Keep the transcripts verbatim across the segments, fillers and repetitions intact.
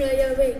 fly away.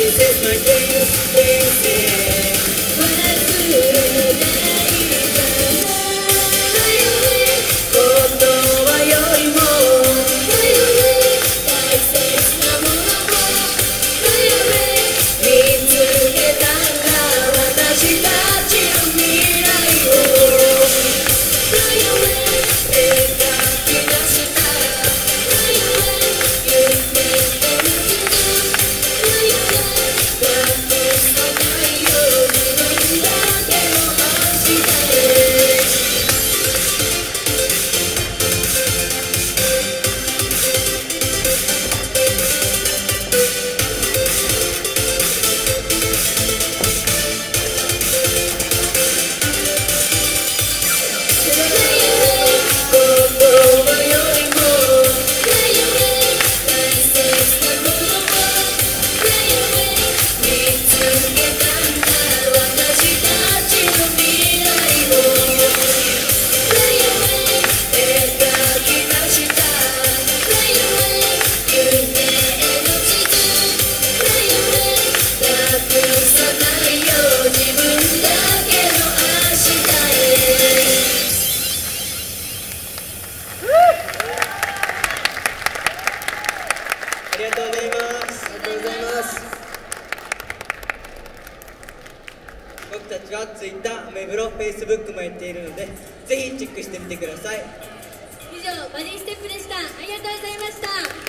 This is my day, this is what I Twitter、メブロ、Facebook もやっているので、ぜひチェックしてみてください。以上、バディステップでした。ありがとうございました。